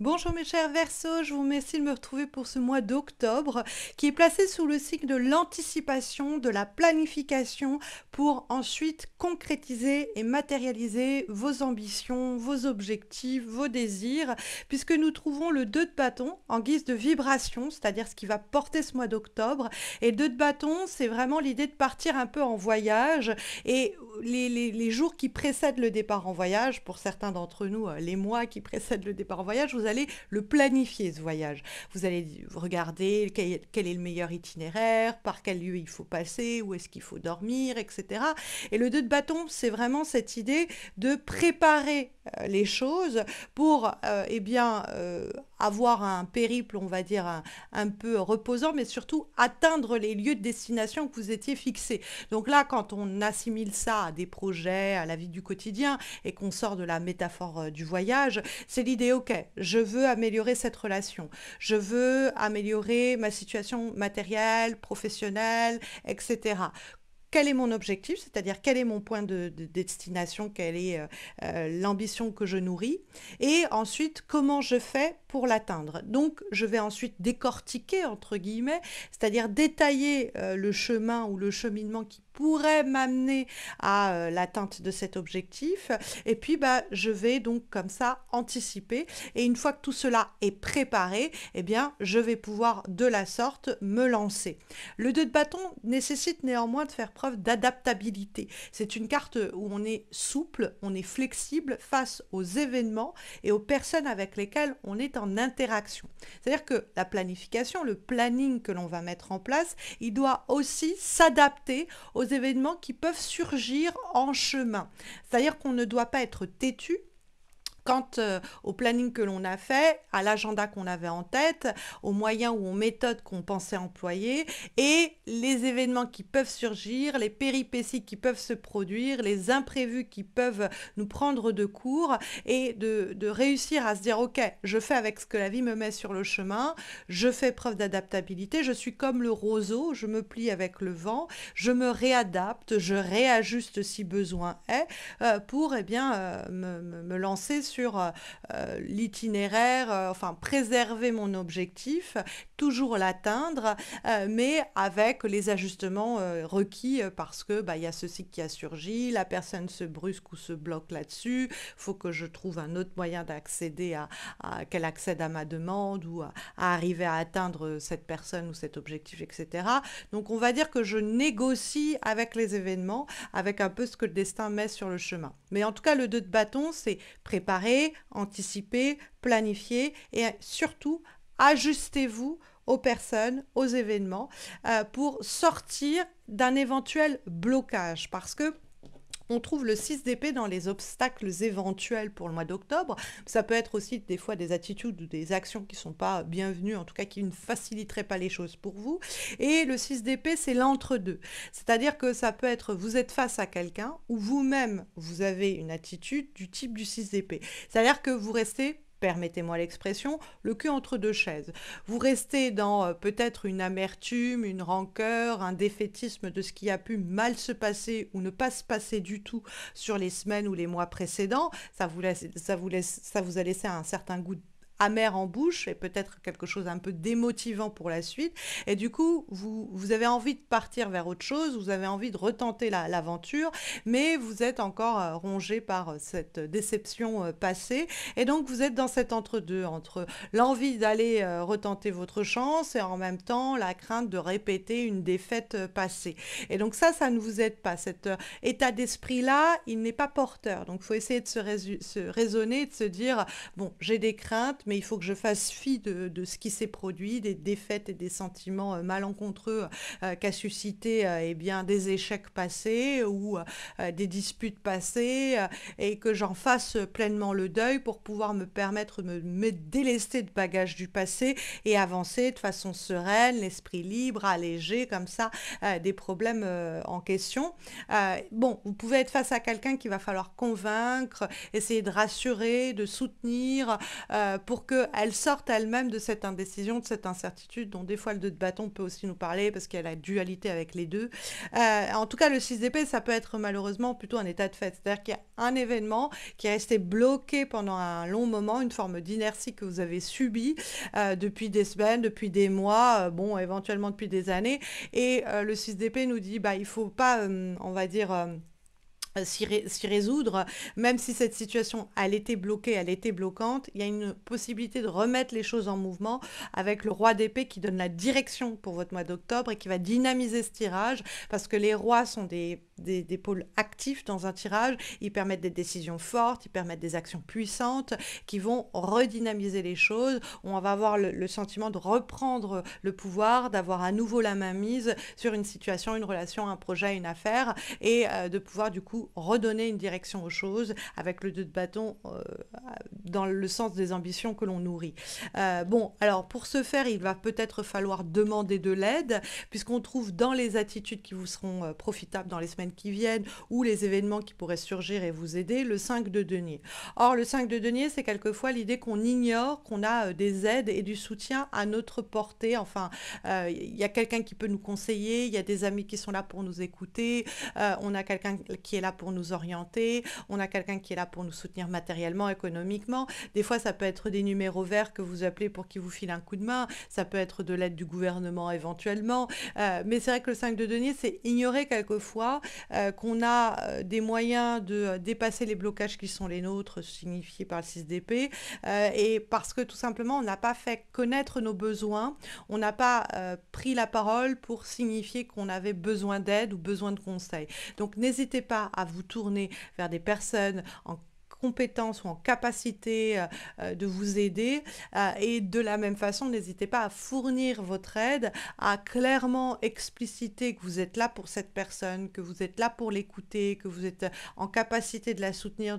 Bonjour mes chers Verseaux, je vous remercie de me retrouver pour ce mois d'octobre qui est placé sous le signe de l'anticipation, de la planification pour ensuite concrétiser et matérialiser vos ambitions, vos objectifs, vos désirs, puisque nous trouvons le 2 de bâton en guise de vibration, c'est-à-dire ce qui va porter ce mois d'octobre. Et le 2 de bâton, c'est vraiment l'idée de partir un peu en voyage et les jours qui précèdent le départ en voyage, pour certains d'entre nous, les mois qui précèdent le départ en voyage, vous allez le planifier ce voyage. Vous allez regarder quel est le meilleur itinéraire, par quel lieu il faut passer, où est-ce qu'il faut dormir, etc. Et le 2 de bâton, c'est vraiment cette idée de préparer les choses pour avoir un périple, on va dire, un peu reposant, mais surtout atteindre les lieux de destination que vous étiez fixés. Donc là, quand on assimile ça à des projets, à la vie du quotidien, et qu'on sort de la métaphore du voyage, c'est l'idée, ok, je veux améliorer cette relation, je veux améliorer ma situation matérielle, professionnelle, etc. Quel est mon objectif, c'est-à-dire quel est mon point de destination, quelle est l'ambition que je nourris, et ensuite comment je fais pour l'atteindre. Donc je vais ensuite décortiquer, entre guillemets, c'est-à-dire détailler le chemin ou le cheminement qui pourrait m'amener à l'atteinte de cet objectif, et puis je vais donc comme ça anticiper, et une fois que tout cela est préparé, eh bien je vais pouvoir de la sorte me lancer. Le 2 de bâton nécessite néanmoins de faire preuve d'adaptabilité. C'est une carte où on est souple, on est flexible face aux événements et aux personnes avec lesquelles on est en interaction. C'est-à-dire que la planification, le planning que l'on va mettre en place, il doit aussi s'adapter aux événements qui peuvent surgir en chemin. C'est-à-dire qu'on ne doit pas être têtu quant au planning que l'on a fait, à l'agenda qu'on avait en tête, aux moyens ou aux méthodes qu'on pensait employer, et les événements qui peuvent surgir, les péripéties qui peuvent se produire, les imprévus qui peuvent nous prendre de court, et de réussir à se dire « Ok, je fais avec ce que la vie me met sur le chemin, je fais preuve d'adaptabilité, je suis comme le roseau, je me plie avec le vent, je me réadapte, je réajuste si besoin est, pour me lancer sur l'itinéraire, enfin préserver mon objectif, toujours l'atteindre, mais avec les ajustements requis, parce que il y a ceci qui a surgi, la personne se brusque ou se bloque là-dessus, faut que je trouve un autre moyen d'accéder à qu'elle accède à ma demande ou à arriver à atteindre cette personne ou cet objectif, etc. Donc on va dire que je négocie avec les événements, avec un peu ce que le destin met sur le chemin. Mais en tout cas, le 2 de bâton, c'est préparer, anticiper, planifier, et surtout ajustez-vous aux personnes, aux événements, pour sortir d'un éventuel blocage, parce que on trouve le 6 d'épée dans les obstacles éventuels pour le mois d'octobre. Ça peut être aussi des fois des attitudes ou des actions qui ne sont pas bienvenues, en tout cas qui ne faciliteraient pas les choses pour vous. Et le 6 d'épée, c'est l'entre-deux. C'est-à-dire que ça peut être vous êtes face à quelqu'un ou vous-même, vous avez une attitude du type du 6 d'épée. C'est-à-dire que vous restez, permettez-moi l'expression, le cul entre deux chaises. Vous restez dans peut-être une amertume, une rancœur, un défaitisme de ce qui a pu mal se passer ou ne pas se passer du tout sur les semaines ou les mois précédents. Ça vous a laissé un certain goût amer en bouche et peut-être quelque chose un peu démotivant pour la suite, et du coup vous avez envie de partir vers autre chose, vous avez envie de retenter l'aventure, mais vous êtes encore rongé par cette déception passée, et donc vous êtes dans cet entre-deux, entre l'envie d'aller retenter votre chance et en même temps la crainte de répéter une défaite passée. Et donc ça ne vous aide pas, cet état d'esprit là, il n'est pas porteur. Donc il faut essayer de se raisonner, de se dire bon, j'ai des craintes, mais il faut que je fasse fi de ce qui s'est produit, des défaites et des sentiments malencontreux qu'a suscité des échecs passés ou des disputes passées, et que j'en fasse pleinement le deuil pour pouvoir me permettre de me délester de bagages du passé et avancer de façon sereine, l'esprit libre, allégé, comme ça, des problèmes en question. Vous pouvez être face à quelqu'un qu'il va falloir convaincre, essayer de rassurer, de soutenir, pour pour qu'elle sorte elle-même de cette indécision, de cette incertitude, dont des fois le 2 de bâton peut aussi nous parler, parce qu'il y a la dualité avec les deux. En tout cas, le 6 d'épée, ça peut être malheureusement plutôt un état de fait, c'est-à-dire qu'il y a un événement qui est resté bloqué pendant un long moment, une forme d'inertie que vous avez subie depuis des semaines, depuis des mois, bon, éventuellement depuis des années, et le 6 d'épée nous dit, bah, il ne faut pas, on va dire... s'y résoudre, même si cette situation, elle était bloquée, elle était bloquante, il y a une possibilité de remettre les choses en mouvement avec le roi d'épée qui donne la direction pour votre mois d'octobre et qui va dynamiser ce tirage, parce que les rois sont des pôles actifs dans un tirage, ils permettent des décisions fortes, ils permettent des actions puissantes qui vont redynamiser les choses. On va avoir le sentiment de reprendre le pouvoir, d'avoir à nouveau la main mise sur une situation, une relation, un projet, une affaire, et de pouvoir du coup redonner une direction aux choses avec le 2 de bâton dans le sens des ambitions que l'on nourrit. Bon, alors pour ce faire, il va peut-être falloir demander de l'aide, puisqu'on trouve dans les attitudes qui vous seront profitables dans les semaines qui viennent, ou les événements qui pourraient surgir et vous aider, le 5 de denier. Or, le 5 de denier, c'est quelquefois l'idée qu'on ignore qu'on a des aides et du soutien à notre portée. Enfin, il y a quelqu'un qui peut nous conseiller, il y a des amis qui sont là pour nous écouter, on a quelqu'un qui est là pour nous orienter, on a quelqu'un qui est là pour nous soutenir matériellement, économiquement. Des fois, ça peut être des numéros verts que vous appelez pour qu'ils vous filent un coup de main, ça peut être de l'aide du gouvernement éventuellement, mais c'est vrai que le 5 de denier, c'est ignorer quelquefois qu'on a des moyens de dépasser les blocages qui sont les nôtres, signifiés par le 6 d'épée, et parce que tout simplement, on n'a pas fait connaître nos besoins, on n'a pas pris la parole pour signifier qu'on avait besoin d'aide ou besoin de conseils. Donc, n'hésitez pas à vous tourner vers des personnes en compétences ou en capacité de vous aider, et de la même façon, n'hésitez pas à fournir votre aide, à clairement expliciter que vous êtes là pour cette personne, que vous êtes là pour l'écouter, que vous êtes en capacité de la soutenir,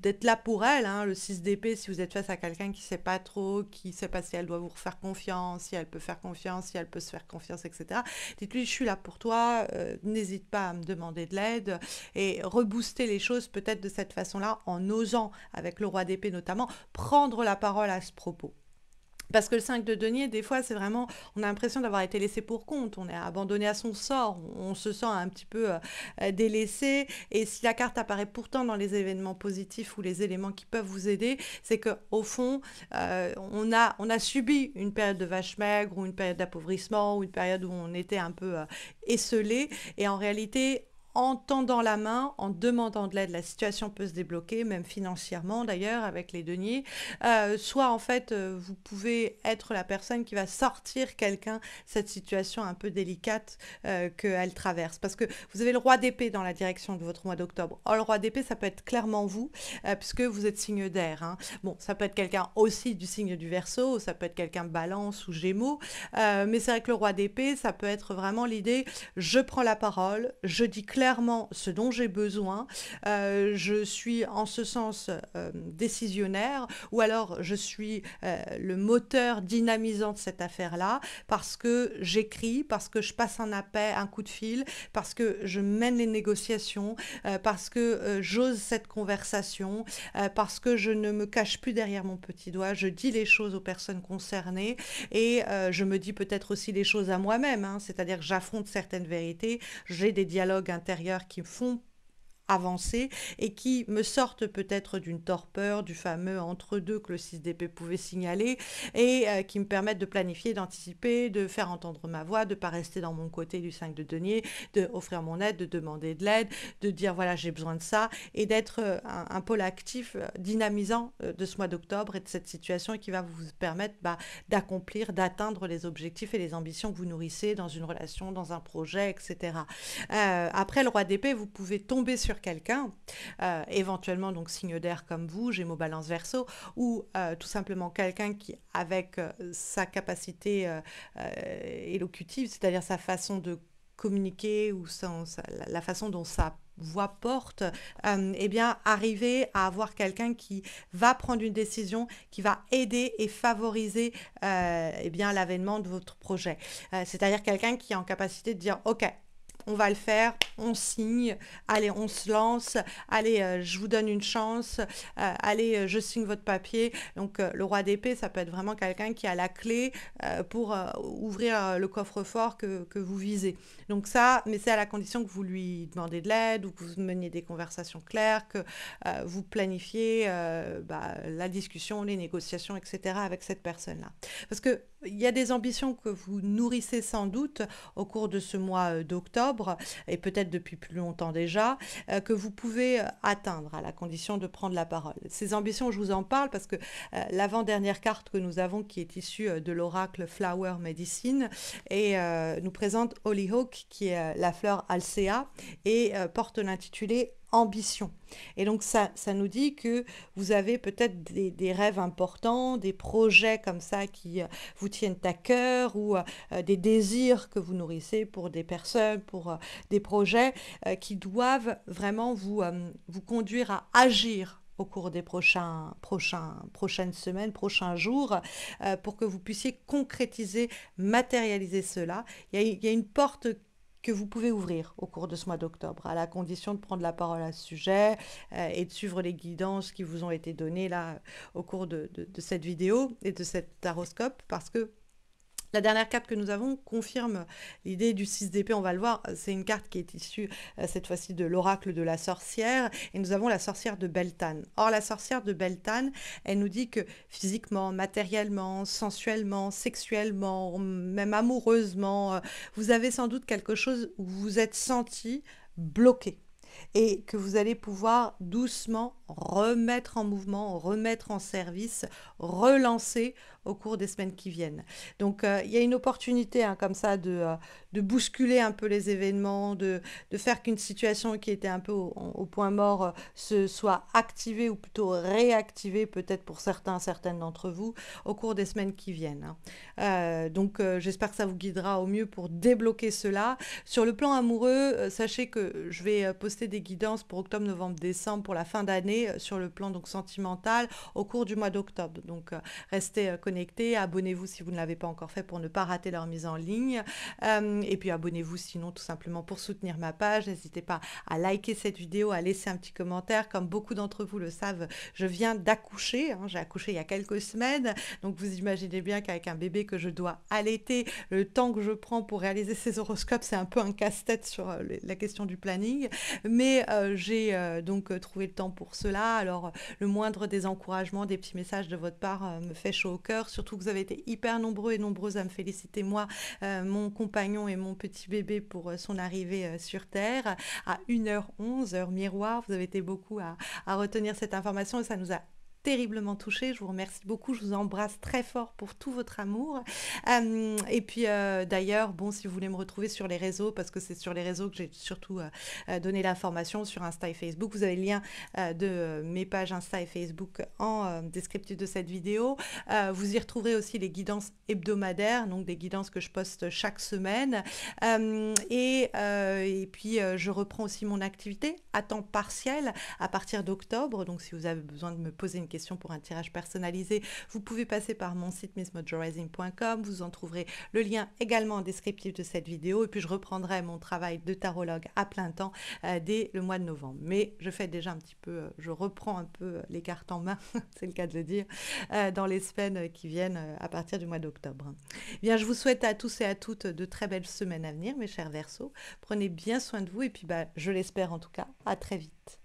d'être là pour elle, hein, le 6 d'épée, si vous êtes face à quelqu'un qui ne sait pas trop, qui ne sait pas si elle doit vous faire confiance, si elle peut faire confiance, si elle peut se faire confiance, etc. Dites-lui, je suis là pour toi, n'hésite pas à me demander de l'aide, et rebooster les choses peut-être de cette façon-là, en osant, avec le roi d'épée notamment, prendre la parole à ce propos. Parce que le 5 de denier, des fois, c'est vraiment, on a l'impression d'avoir été laissé pour compte, on est abandonné à son sort, on se sent un petit peu délaissé, et si la carte apparaît pourtant dans les événements positifs ou les éléments qui peuvent vous aider, c'est qu'au fond, on a subi une période de vache maigre, ou une période d'appauvrissement, ou une période où on était un peu esselé, et en réalité, en tendant la main, en demandant de l'aide, la situation peut se débloquer, même financièrement d'ailleurs, avec les deniers. Soit en fait, vous pouvez être la personne qui va sortir quelqu'un cette situation un peu délicate qu'elle traverse. Parce que vous avez le roi d'épée dans la direction de votre mois d'octobre. Or, le roi d'épée, ça peut être clairement vous, puisque vous êtes signe d'air. Hein. Bon, ça peut être quelqu'un aussi du signe du Verseau, ça peut être quelqu'un Balance ou Gémeaux. Mais c'est vrai que le roi d'épée, ça peut être vraiment l'idée, je prends la parole, je dis clairement ce dont j'ai besoin, je suis en ce sens décisionnaire, ou alors je suis le moteur dynamisant de cette affaire-là, parce que j'écris, parce que je passe un appel, un coup de fil, parce que je mène les négociations, parce que j'ose cette conversation, parce que je ne me cache plus derrière mon petit doigt, je dis les choses aux personnes concernées, et je me dis peut-être aussi les choses à moi-même, hein, c'est-à-dire que j'affronte certaines vérités, j'ai des dialogues intérieurs qui me font avancer et qui me sortent peut-être d'une torpeur, du fameux entre-deux que le 6 d'épée pouvait signaler, et qui me permettent de planifier, d'anticiper, de faire entendre ma voix, de ne pas rester dans mon côté du 5 de denier, d'offrir mon aide, de demander de l'aide, de dire voilà j'ai besoin de ça, et d'être un pôle actif dynamisant de ce mois d'octobre et de cette situation qui va vous permettre d'accomplir, d'atteindre les objectifs et les ambitions que vous nourrissez dans une relation, dans un projet, etc. Après le roi d'épée, vous pouvez tomber sur quelqu'un, éventuellement donc signe d'air comme vous, Gémeaux, Balance, Verseau, ou tout simplement quelqu'un qui, avec sa capacité élocutive, c'est-à-dire sa façon de communiquer ou la façon dont ça voix porte, eh bien, arriver à avoir quelqu'un qui va prendre une décision, qui va aider et favoriser eh bien l'avènement de votre projet. C'est-à-dire quelqu'un qui est en capacité de dire « Ok, on va le faire, on signe, allez, on se lance, allez, je vous donne une chance, allez, je signe votre papier. Donc, le roi d'épée, ça peut être vraiment quelqu'un qui a la clé pour ouvrir le coffre-fort que vous visez. Donc ça, mais c'est à la condition que vous lui demandez de l'aide ou que vous meniez des conversations claires, que vous planifiez la discussion, les négociations, etc. avec cette personne-là. Parce que il y a des ambitions que vous nourrissez sans doute au cours de ce mois d'octobre et peut-être depuis plus longtemps déjà, que vous pouvez atteindre à la condition de prendre la parole. Ces ambitions, je vous en parle parce que l'avant-dernière carte que nous avons, qui est issue de l'oracle Flower Medicine, et nous présente Hollyhock, qui est la fleur Alcea, et porte l'intitulé ambition. Et donc ça nous dit que vous avez peut-être des rêves importants, des projets comme ça qui vous tiennent à cœur, ou des désirs que vous nourrissez pour des personnes, pour des projets qui doivent vraiment vous conduire à agir au cours des prochaines semaines, prochains jours, pour que vous puissiez concrétiser, matérialiser cela. Il y a une porte que vous pouvez ouvrir au cours de ce mois d'octobre, à la condition de prendre la parole à ce sujet et de suivre les guidances qui vous ont été données là au cours de cette vidéo et de cet taroscope, parce que la dernière carte que nous avons confirme l'idée du 6 d'épée, on va le voir, c'est une carte qui est issue cette fois-ci de l'oracle de la sorcière, et nous avons la sorcière de Beltane. Or la sorcière de Beltane, elle nous dit que physiquement, matériellement, sensuellement, sexuellement, même amoureusement, vous avez sans doute quelque chose où vous êtes senti bloqué, et que vous allez pouvoir doucement remettre en mouvement, remettre en service, relancer au cours des semaines qui viennent. Donc il y a une opportunité comme ça de bousculer un peu les événements, de faire qu'une situation qui était un peu au point mort se soit activée, ou plutôt réactivée peut-être pour certaines d'entre vous au cours des semaines qui viennent. Donc j'espère que ça vous guidera au mieux pour débloquer cela. Sur le plan amoureux, sachez que je vais poster des guidances pour octobre, novembre, décembre, pour la fin d'année sur le plan donc sentimental au cours du mois d'octobre. Donc restez connectés, abonnez-vous si vous ne l'avez pas encore fait pour ne pas rater leur mise en ligne, et puis abonnez-vous sinon tout simplement pour soutenir ma page. N'hésitez pas à liker cette vidéo, à laisser un petit commentaire. Comme beaucoup d'entre vous le savent, je viens d'accoucher, j'ai accouché il y a quelques semaines, donc vous imaginez bien qu'avec un bébé que je dois allaiter, le temps que je prends pour réaliser ces horoscopes, c'est un peu un casse-tête sur la question du planning, mais j'ai donc trouvé le temps pour cela. Alors le moindre des encouragements, des petits messages de votre part me fait chaud au cœur, surtout que vous avez été hyper nombreux et nombreuses à me féliciter, moi, mon compagnon et mon petit bébé pour son arrivée sur Terre à 1h11, heure miroir. Vous avez été beaucoup à retenir cette information et ça nous a terriblement touchée. Je vous remercie beaucoup, je vous embrasse très fort pour tout votre amour. Et puis d'ailleurs, bon, si vous voulez me retrouver sur les réseaux, parce que c'est sur les réseaux que j'ai surtout donné l'information, sur Insta et Facebook, vous avez le lien de mes pages Insta et Facebook en descriptif de cette vidéo. Vous y retrouverez aussi les guidances hebdomadaires, donc des guidances que je poste chaque semaine. Et puis je reprends aussi mon activité à temps partiel à partir d'octobre, donc si vous avez besoin de me poser une question pour un tirage personnalisé, vous pouvez passer par mon site missmojorisin.com, vous en trouverez le lien également en descriptif de cette vidéo, et puis je reprendrai mon travail de tarologue à plein temps dès le mois de novembre. Mais je fais déjà un petit peu, je reprends un peu les cartes en main, c'est le cas de le dire, dans les semaines qui viennent à partir du mois d'octobre. Bien, je vous souhaite à tous et à toutes de très belles semaines à venir, mes chers Verseaux. Prenez bien soin de vous et puis je l'espère en tout cas, à très vite.